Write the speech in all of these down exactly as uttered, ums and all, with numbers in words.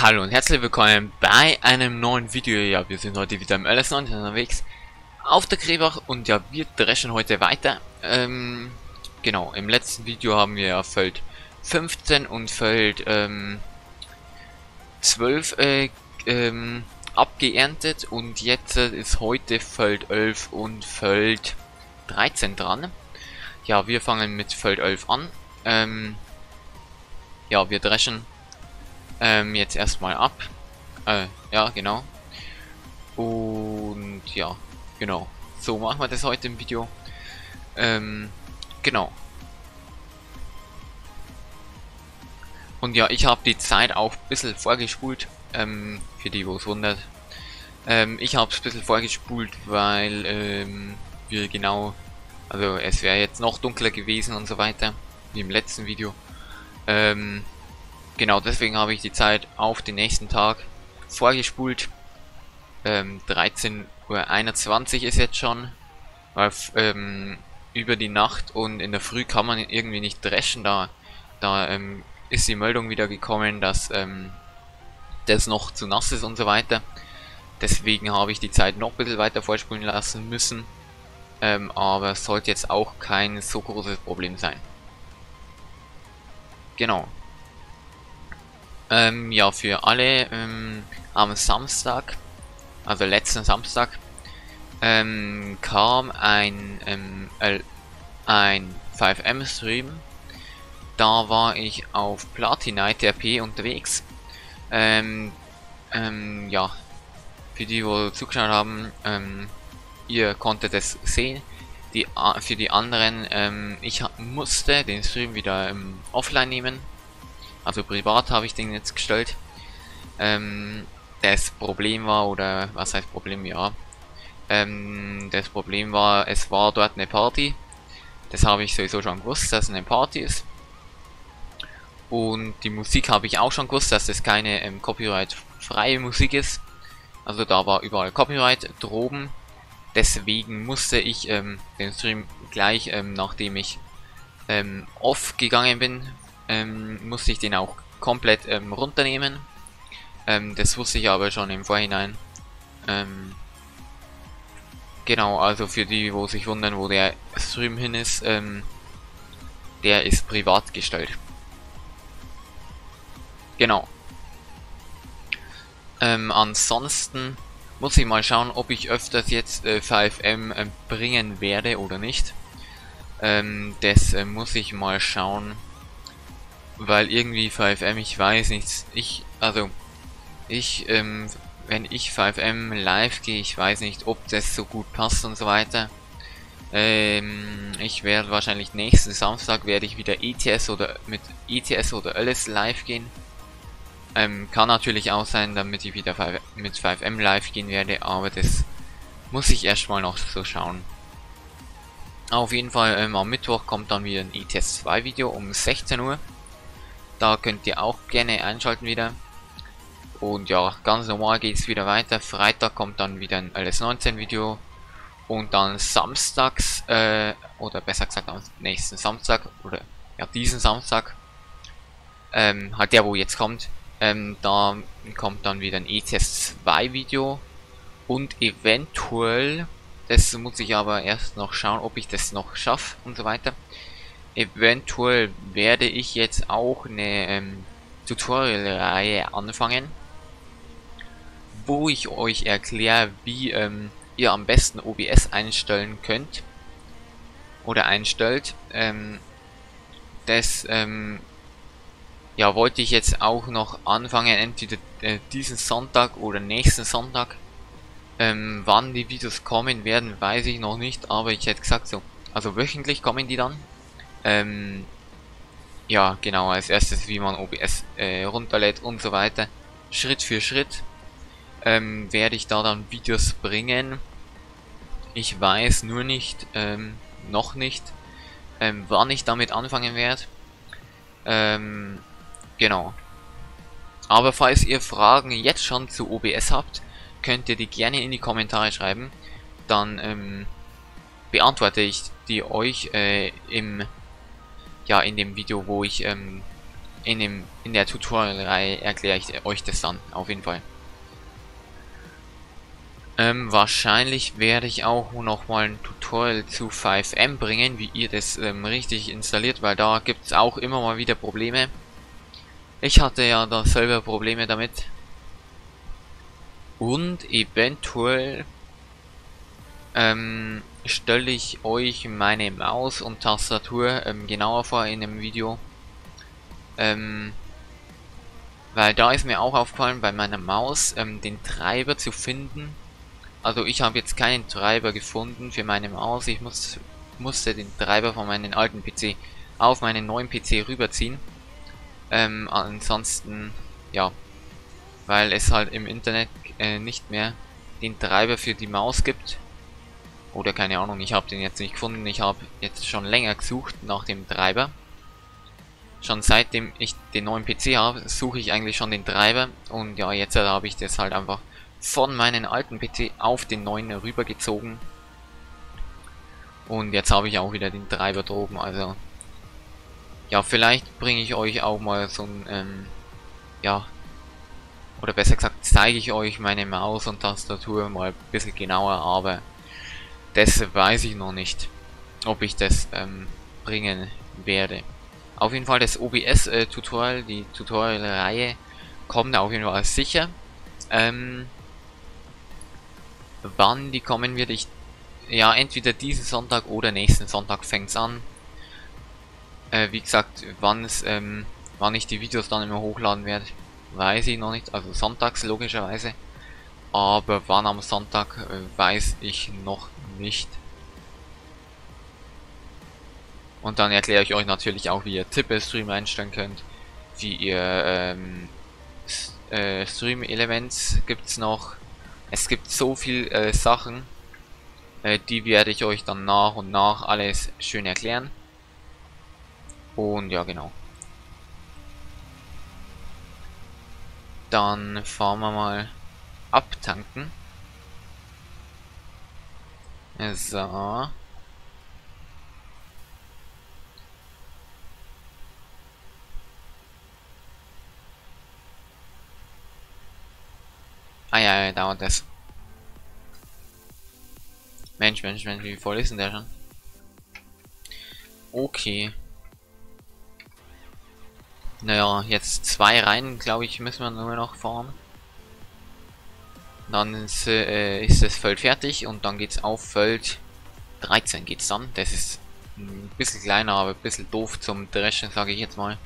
Hallo und herzlich willkommen bei einem neuen Video. Ja, wir sind heute wieder im L S neunzehn unterwegs auf der Krebach und ja, wir dreschen heute weiter. Ähm, genau, im letzten Video haben wir ja Feld fünfzehn und Feld ähm, zwölf äh, ähm, abgeerntet und jetzt äh, ist heute Feld elf und Feld dreizehn dran. Ja, wir fangen mit Feld elf an. Ähm, ja, wir dreschen Ähm, jetzt erstmal ab. Äh, ja, genau. Und ja, genau. So machen wir das heute im Video. Ähm, genau. Und ja, ich habe die Zeit auch ein bisschen vorgespult. Ähm, für die, wo es wundert. Ähm, ich habe es ein bisschen vorgespult, weil ähm, wir genau... Also, es wäre jetzt noch dunkler gewesen und so weiter. Wie im letzten Video. Ähm... Genau, deswegen habe ich die Zeit auf den nächsten Tag vorgespult. Ähm, dreizehn Uhr einundzwanzig ist jetzt schon. Weil, ähm, über die Nacht und in der Früh kann man irgendwie nicht dreschen. Da, da ähm, ist die Meldung wieder gekommen, dass ähm, das noch zu nass ist und so weiter. Deswegen habe ich die Zeit noch ein bisschen weiter vorspulen lassen müssen. Ähm, aber es sollte jetzt auch kein so großes Problem sein. Genau. Ähm, ja, für alle ähm, am Samstag, also letzten Samstag, ähm, kam ein, ähm, äh, ein fünf M Stream. Da war ich auf Platinite R P unterwegs. Ähm, ähm, ja, für die, die zugeschaut haben, ähm, ihr konntet es sehen. Die, für die anderen, ähm, ich musste den Stream wieder ähm, offline nehmen. Also privat habe ich den jetzt gestellt. Ähm, das Problem war, oder was heißt Problem, ja. Ähm, das Problem war, es war dort eine Party. Das habe ich sowieso schon gewusst, dass es eine Party ist. Und die Musik habe ich auch schon gewusst, dass das keine ähm, copyright-freie Musik ist. Also da war überall Copyright droben. Deswegen musste ich ähm, den Stream gleich, ähm, nachdem ich ähm, off gegangen bin, Ähm, musste ich den auch komplett ähm, runternehmen. Ähm, das wusste ich aber schon im Vorhinein. Ähm, genau, also für die, wo sich wundern, wo der Stream hin ist, ähm, der ist privat gestellt. Genau. Ähm, ansonsten muss ich mal schauen, ob ich öfters jetzt äh, fünf M äh, bringen werde oder nicht. Ähm, das äh, muss ich mal schauen. Weil irgendwie fünf M, ich weiß nichts, ich, also, ich, ähm, wenn ich fünf M live gehe, ich weiß nicht, ob das so gut passt und so weiter. Ähm, ich werde wahrscheinlich nächsten Samstag, werde ich wieder E T S oder, mit E T S oder L S live gehen. Ähm, kann natürlich auch sein, damit ich wieder mit fünf M live gehen werde, aber das muss ich erstmal noch so schauen. Auf jeden Fall, ähm, am Mittwoch kommt dann wieder ein E T S zwei Video um sechzehn Uhr. Da könnt ihr auch gerne einschalten wieder. Und ja, ganz normal geht es wieder weiter. Freitag kommt dann wieder ein L S neunzehn Video. Und dann samstags, äh, oder besser gesagt am nächsten Samstag, oder ja, diesen Samstag, ähm, halt der, wo jetzt kommt, ähm, da kommt dann wieder ein E T S zwei Video. Und eventuell, das muss ich aber erst noch schauen, ob ich das noch schaffe und so weiter. Eventuell werde ich jetzt auch eine ähm, Tutorial-Reihe anfangen, wo ich euch erkläre, wie ähm, ihr am besten O B S einstellen könnt oder einstellt. Ähm, das ähm, ja, wollte ich jetzt auch noch anfangen, entweder äh, diesen Sonntag oder nächsten Sonntag. Ähm, wann die Videos kommen werden, weiß ich noch nicht, aber ich hätte gesagt so, also wöchentlich kommen die dann. Ähm, ja, genau, als erstes wie man O B S äh, runterlädt und so weiter. Schritt für Schritt ähm, werde ich da dann Videos bringen. Ich weiß nur nicht, ähm, noch nicht, ähm, wann ich damit anfangen werde. Ähm, genau. Aber falls ihr Fragen jetzt schon zu O B S habt, könnt ihr die gerne in die Kommentare schreiben. Dann ähm, beantworte ich die euch äh, im... ja, in dem Video, wo ich ähm, in dem in der Tutorial-Reihe erkläre ich euch das dann auf jeden Fall. Ähm, wahrscheinlich werde ich auch noch mal ein Tutorial zu fünf M bringen, wie ihr das ähm, richtig installiert, weil da gibt es auch immer mal wieder Probleme. Ich hatte ja da selber Probleme damit. Und eventuell ähm, stelle ich euch meine Maus und Tastatur ähm, genauer vor in dem Video. Ähm, weil da ist mir auch aufgefallen, bei meiner Maus ähm, den Treiber zu finden. Also ich habe jetzt keinen Treiber gefunden für meine Maus. Ich muss, musste den Treiber von meinem alten P C auf meinen neuen P C rüberziehen. Ähm, ansonsten, ja, weil es halt im Internet äh, nicht mehr den Treiber für die Maus gibt. Oder keine Ahnung, ich habe den jetzt nicht gefunden. Ich habe jetzt schon länger gesucht nach dem Treiber. Schon seitdem ich den neuen P C habe, suche ich eigentlich schon den Treiber. Und ja, jetzt äh, habe ich das halt einfach von meinen alten P C auf den neuen rübergezogen. Und jetzt habe ich auch wieder den Treiber droben. Also, ja, vielleicht bringe ich euch auch mal so ein, ähm, ja, oder besser gesagt zeige ich euch meine Maus und Tastatur mal ein bisschen genauer, aber das weiß ich noch nicht, ob ich das ähm, bringen werde. Auf jeden Fall das O B S äh, Tutorial, die Tutorial-Reihe kommt auf jeden Fall sicher. Ähm, wann die kommen wird, ich, ja, entweder diesen Sonntag oder nächsten Sonntag fängt es an. Äh, wie gesagt, wann es, ähm, wann ich die Videos dann immer hochladen werde, weiß ich noch nicht, also sonntags logischerweise, aber wann am Sonntag äh, weiß ich noch nicht. Und dann erkläre ich euch natürlich auch, wie ihr Tippe-Stream einstellen könnt, wie ihr ähm, äh, Stream-Elements gibt es noch. Es gibt so viel äh, Sachen, äh, die werde ich euch dann nach und nach alles schön erklären. Und ja, genau. Dann fahren wir mal abtanken. So. Ah ja, ja, dauert das. Mensch, Mensch, Mensch, wie voll ist denn der schon? Okay. Naja, jetzt zwei Reihen, glaube ich, müssen wir nur noch fahren. Dann ist, äh, ist das Feld fertig und dann geht's auf Feld dreizehn geht's dann. Das ist ein bisschen kleiner, aber ein bisschen doof zum Dreschen, sage ich jetzt mal.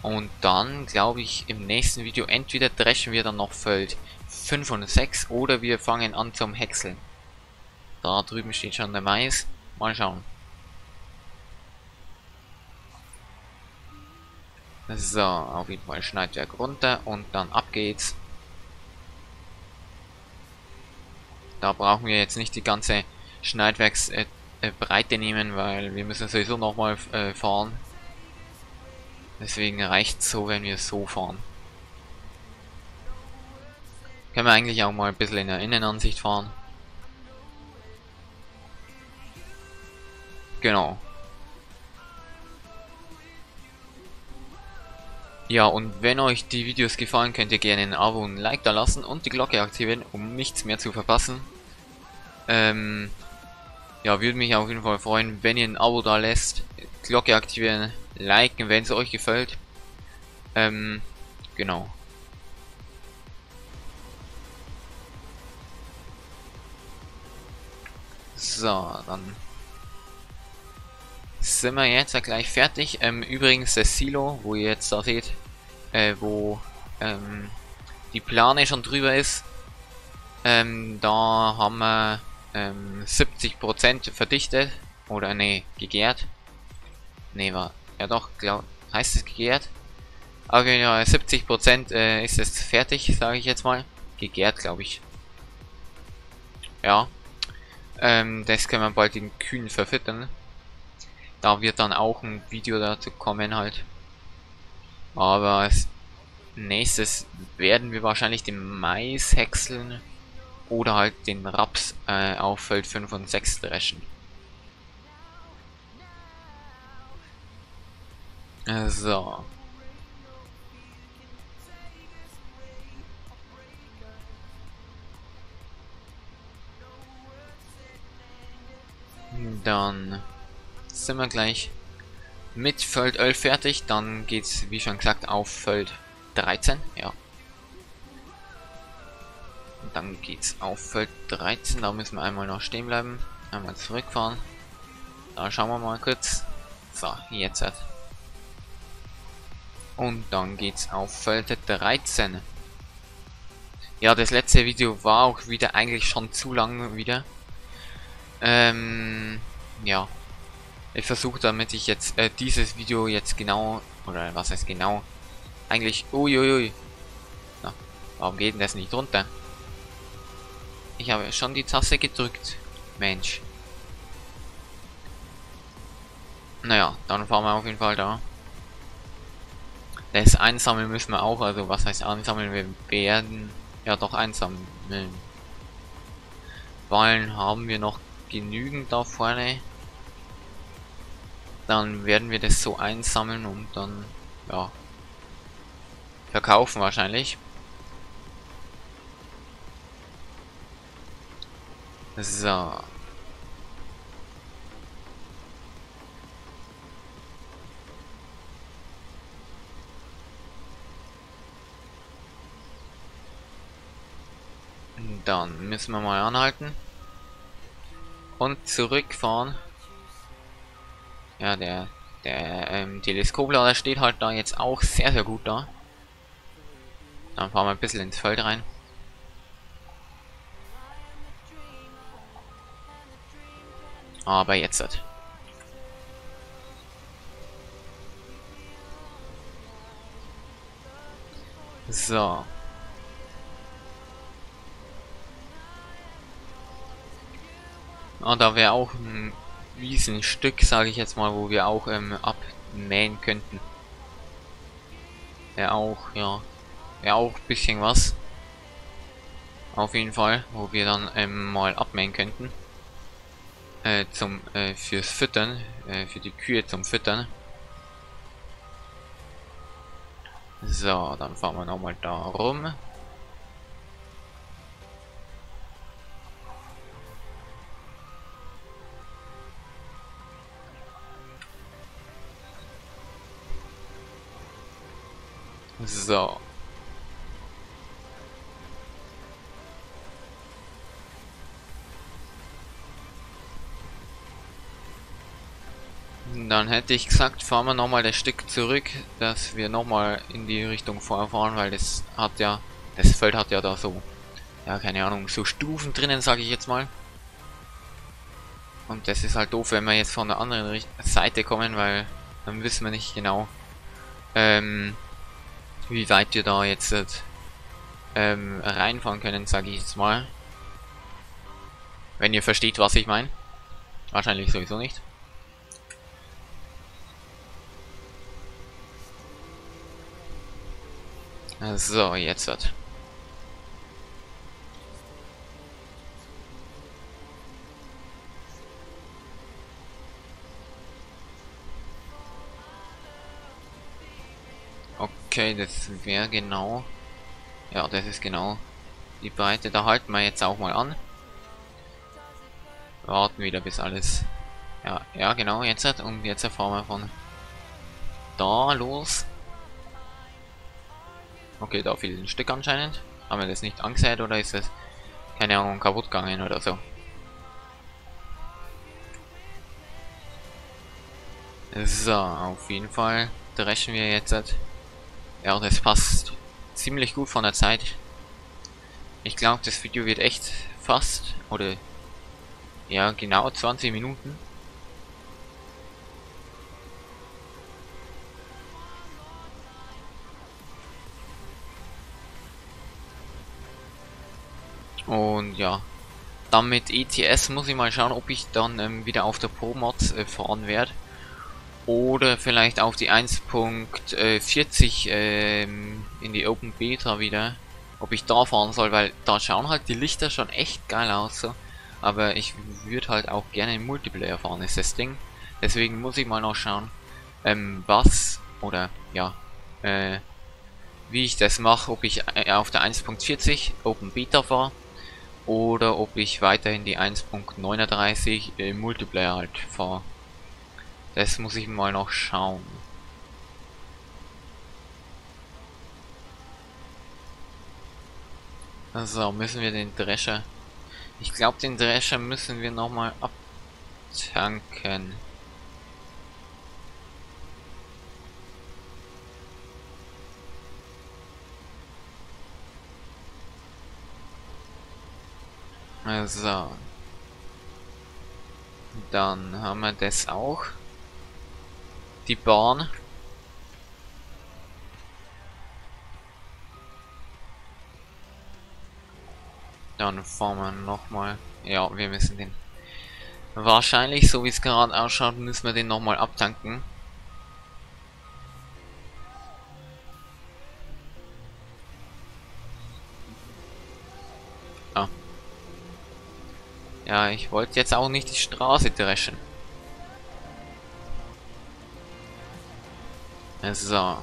Und dann, glaube ich, im nächsten Video entweder dreschen wir dann noch Feld fünf und sechs oder wir fangen an zum Häckseln. Da drüben steht schon der Mais. Mal schauen. So, auf jeden Fall Schneidwerk runter und dann ab geht's. Da brauchen wir jetzt nicht die ganze Schneidwerksbreite nehmen, weil wir müssen sowieso nochmal äh, fahren. Deswegen reicht es so, wenn wir so fahren. Können wir eigentlich auch mal ein bisschen in der Innenansicht fahren. Genau. Ja, und wenn euch die Videos gefallen, könnt ihr gerne ein Abo und ein Like da lassen und die Glocke aktivieren, um nichts mehr zu verpassen. Ähm, ja, würde mich auf jeden Fall freuen, wenn ihr ein Abo da lässt, Glocke aktivieren, liken, wenn es euch gefällt. Ähm, genau. So, dann sind wir jetzt gleich fertig. Ähm, übrigens das Silo, wo ihr jetzt da seht, äh, wo ähm, die Plane schon drüber ist, ähm, da haben wir ähm, siebzig Prozent verdichtet, oder ne, gegärt. Ne, war, ja doch, glaub, heißt es gegärt? Aber okay, ja, siebzig Prozent äh, ist es fertig, sage ich jetzt mal. Gegärt, glaube ich. Ja. Ähm, das können wir bald den Kühen verfüttern. Da wird dann auch ein Video dazu kommen halt. Aber als nächstes werden wir wahrscheinlich den Mais häckseln oder halt den Raps äh, auf Feld fünf und sechs dreschen. So. dann sind wir gleich mit Feld elf fertig. Dann geht's, wie schon gesagt, auf Feld dreizehn. Ja. Und dann geht's auf Feld dreizehn. Da müssen wir einmal noch stehen bleiben. Einmal zurückfahren. Da schauen wir mal kurz. So, jetzt hat. Und dann geht's auf Feld dreizehn. Ja, das letzte Video war auch wieder eigentlich schon zu lang wieder. Ähm, ja. Ich versuche, damit ich jetzt äh, dieses Video jetzt genau, oder was heißt genau, eigentlich, uiuiui. Na, warum geht denn das nicht runter? Ich habe schon die Taste gedrückt. Mensch. Naja, dann fahren wir auf jeden Fall da. Das einsammeln müssen wir auch, also was heißt ansammeln? Wir werden ja doch einsammeln. Ballen haben wir noch genügend da vorne. Dann werden wir das so einsammeln und dann, ja, verkaufen wahrscheinlich. So. Dann müssen wir mal anhalten und zurückfahren. Ja, der, der ähm, Teleskoplader steht halt da jetzt auch sehr, sehr gut da. Dann fahren wir ein bisschen ins Feld rein. Aber jetzt hat. So. Ah, da wäre auch ein Riesenstück, sage ich jetzt mal, wo wir auch ähm, abmähen könnten. Ja, auch, ja. Ja, auch ein bisschen was. Auf jeden Fall, wo wir dann ähm, mal abmähen könnten. Äh, zum, äh, fürs Füttern. Äh, für die Kühe zum Füttern. So, dann fahren wir nochmal da rum. So. Dann hätte ich gesagt, fahren wir nochmal das Stück zurück, dass wir nochmal in die Richtung vorfahren, weil das hat ja, das Feld hat ja da so, ja keine Ahnung, so Stufen drinnen, sage ich jetzt mal. Und das ist halt doof, wenn wir jetzt von der anderen Richt- Seite kommen, weil dann wissen wir nicht genau, ähm, wie weit wir da jetzt ähm, reinfahren können, sage ich jetzt mal. Wenn ihr versteht, was ich meine. Wahrscheinlich sowieso nicht. So, jetzt wird. Okay, das wäre genau. Ja, das ist genau die Breite. Da halten wir jetzt auch mal an. Warten wieder bis alles. Ja, ja genau, jetzt hat. Und jetzt erfahren wir von da los. Okay, da fiel ein Stück anscheinend. Haben wir das nicht angesehen oder ist das, keine Ahnung, kaputt gegangen oder so? So, auf jeden Fall dreschen wir jetzt. Ja, das passt ziemlich gut von der Zeit. Ich glaube, das Video wird echt fast, oder ja, genau zwanzig Minuten. Und ja, dann mit E T S muss ich mal schauen, ob ich dann ähm, wieder auf der Pro Mods äh, fahren werde. Oder vielleicht auf die eins Punkt vierzig ähm, in die Open Beta wieder. Ob ich da fahren soll, weil da schauen halt die Lichter schon echt geil aus. So. Aber ich würde halt auch gerne im Multiplayer fahren, ist das Ding. Deswegen muss ich mal noch schauen, ähm, was oder ja, äh, wie ich das mache. Ob ich auf der eins Punkt vierzig Open Beta fahre oder ob ich weiterhin die eins Punkt neununddreißig im Multiplayer halt fahre. Das muss ich mal noch schauen. Also müssen wir den Drescher. Ich glaube, den Drescher müssen wir nochmal abtanken. Also. Dann haben wir das auch. Die Bahn. Dann fahren wir nochmal. Ja, wir müssen den. Wahrscheinlich, so wie es gerade ausschaut, müssen wir den nochmal abtanken. Ah. Ja, ich wollte jetzt auch nicht die Straße dreschen. So.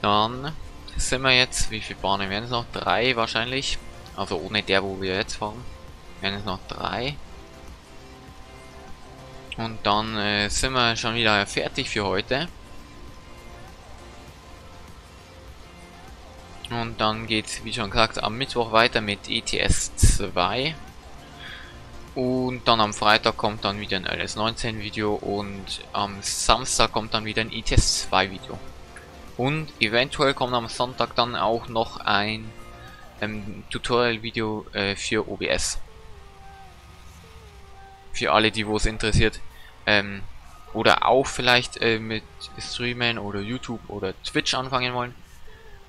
Dann sind wir jetzt, wie viele Bahnen werden es noch? Drei wahrscheinlich. Also ohne der, wo wir jetzt fahren, werden es noch drei. Und dann äh, sind wir schon wieder fertig für heute. Und dann geht, wie schon gesagt, am Mittwoch weiter mit E T S zwei. Und dann am Freitag kommt dann wieder ein L S neunzehn Video und am Samstag kommt dann wieder ein E T S zwei Video. Und eventuell kommt am Sonntag dann auch noch ein ähm, Tutorial-Video äh, für O B S. Für alle, die wo es interessiert. Ähm, oder auch vielleicht äh, mit Streamen oder YouTube oder Twitch anfangen wollen.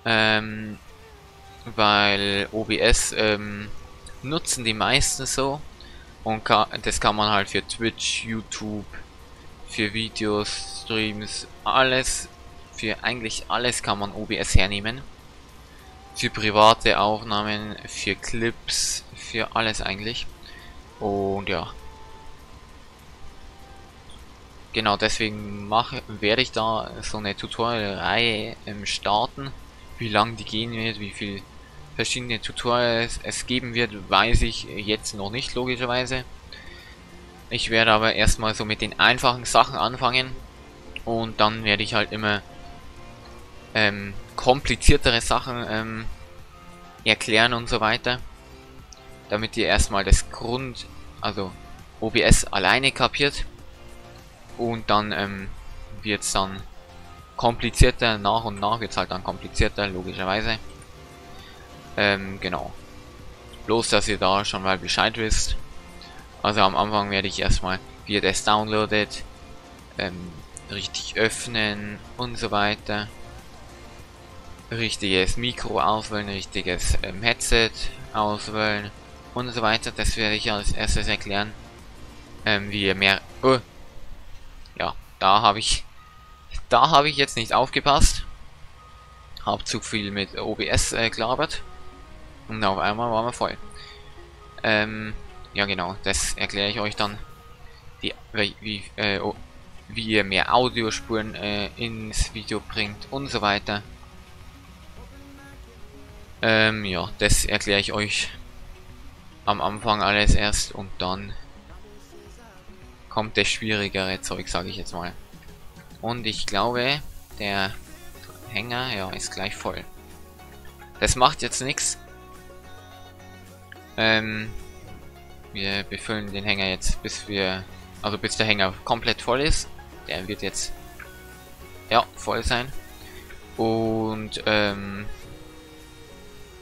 Ähm, weil O B S ähm, nutzen die meisten so. Und ka das kann man halt für Twitch, YouTube, für Videos, Streams, alles... Für eigentlich alles kann man O B S hernehmen. Für private Aufnahmen, für Clips, für alles eigentlich. Und ja. Genau, deswegen mache, werde ich da so eine Tutorial-Reihe ähm, starten. Wie lang die gehen wird, wie viele verschiedene Tutorials es geben wird, weiß ich jetzt noch nicht, logischerweise. Ich werde aber erstmal so mit den einfachen Sachen anfangen. Und dann werde ich halt immer... Ähm, kompliziertere Sachen ähm, erklären und so weiter, damit ihr erstmal das Grund, also O B S alleine kapiert, und dann ähm, wird es dann komplizierter, nach und nach wird es halt dann komplizierter, logischerweise. Ähm, genau. Bloß, dass ihr da schon mal Bescheid wisst. Also am Anfang werde ich erstmal, wie ihr das downloadet, ähm, richtig öffnen und so weiter. Richtiges Mikro auswählen, richtiges ähm, Headset auswählen und so weiter. Das werde ich als erstes erklären. Ähm, wie ihr mehr... Oh. Ja, da habe ich... Da habe ich jetzt nicht aufgepasst. Hab zu viel mit O B S äh, gelabert. Und auf einmal waren wir voll. Ähm, ja genau, das erkläre ich euch dann. Die, wie, äh, wie ihr mehr Audiospuren äh, ins Video bringt und so weiter. Ähm, ja, das erkläre ich euch am Anfang alles erst, und dann kommt das schwierigere Zeug, sage ich jetzt mal. Und ich glaube, der Hänger, ja, ist gleich voll. Das macht jetzt nichts. Ähm, wir befüllen den Hänger jetzt, bis wir, also bis der Hänger komplett voll ist. Der wird jetzt, ja, voll sein. Und, ähm...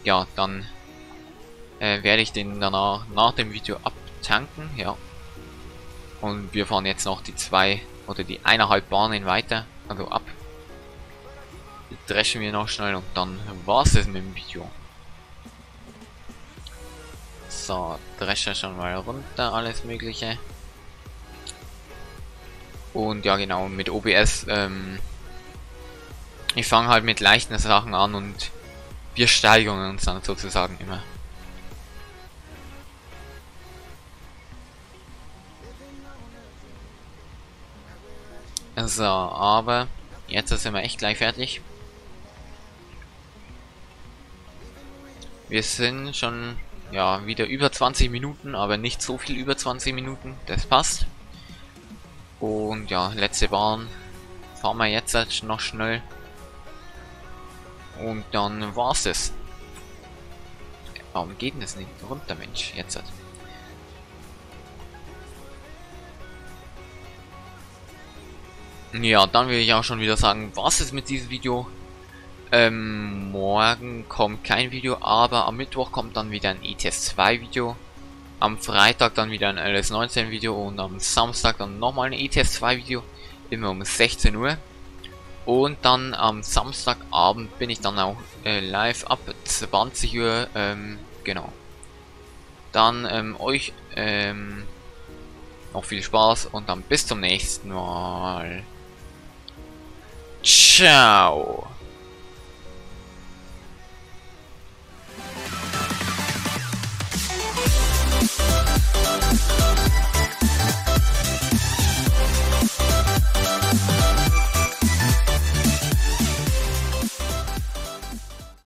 ja, dann äh, werde ich den danach nach dem Video abtanken, ja. Und wir fahren jetzt noch die zwei oder die eineinhalb Bahnen weiter, also ab. Die dreschen wir noch schnell und dann war's es mit dem Video. So, Drescher schon mal runter, alles Mögliche. Und ja, genau, mit O B S. Ähm, ich fange halt mit leichten Sachen an und wir steigern uns dann sozusagen immer. So, aber jetzt sind wir echt gleich fertig. Wir sind schon ja wieder über zwanzig Minuten, aber nicht so viel über zwanzig Minuten, das passt. Und ja, letzte Bahn fahren wir jetzt halt noch schnell. Und dann war's es. Warum geht denn das nicht runter, Mensch? Jetzt halt. Ja, dann will ich auch schon wieder sagen, was ist mit diesem Video? Ähm, morgen kommt kein Video, aber am Mittwoch kommt dann wieder ein E T S zwei Video. Am Freitag dann wieder ein L S neunzehn Video und am Samstag dann nochmal ein E T S zwei Video, immer um sechzehn Uhr. Und dann am Samstagabend bin ich dann auch äh, live ab zwanzig Uhr, ähm, genau. Dann ähm, euch ähm, noch viel Spaß und dann bis zum nächsten Mal. Ciao!